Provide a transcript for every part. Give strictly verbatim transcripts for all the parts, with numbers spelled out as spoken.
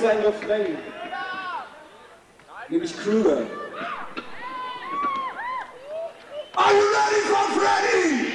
sein Refrain, nämlich Kruger. Are you ready for Freddy?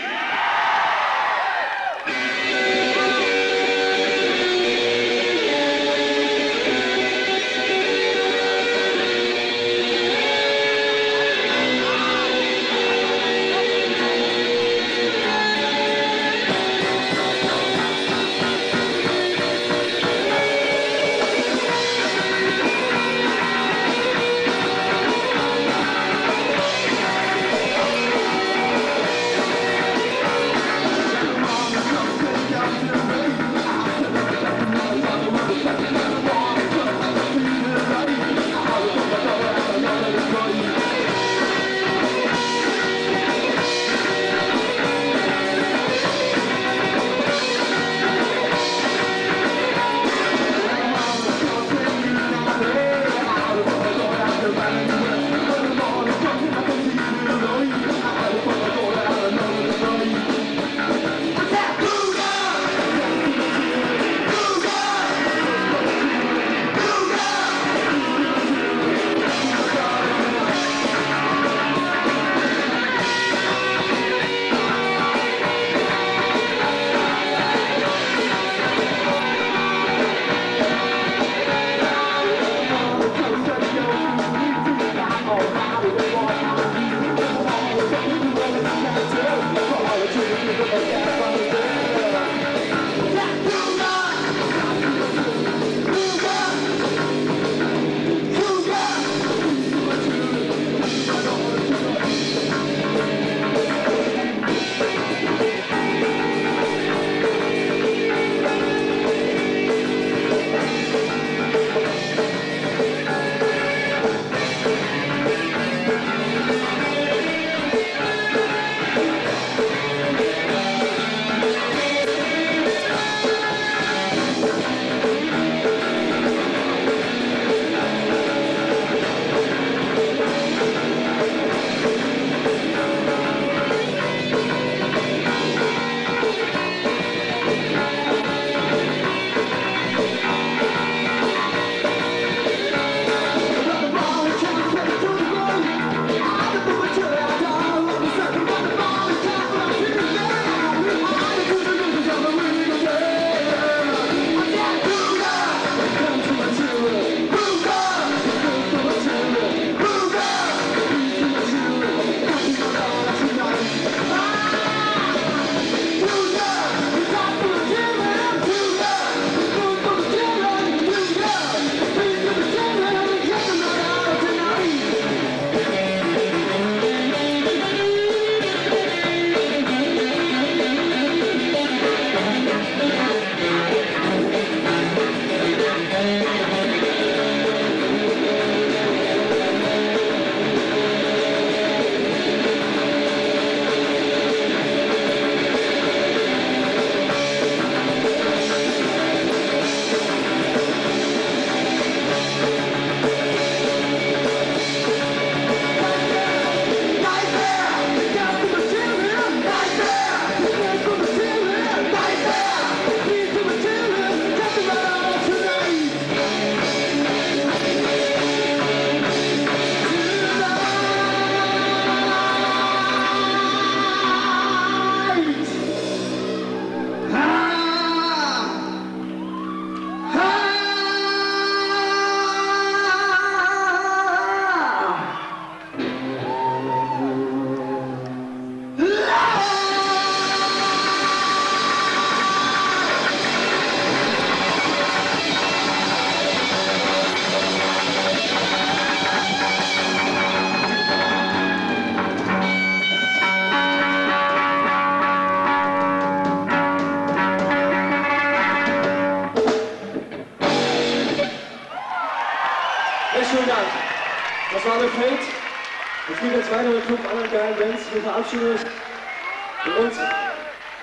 Das war der Fate. Wir spielen jetzt weiter mit fünf anderen geilen Bands. Wir verabschieden uns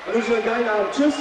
und unseren geilen Abend. Tschüss.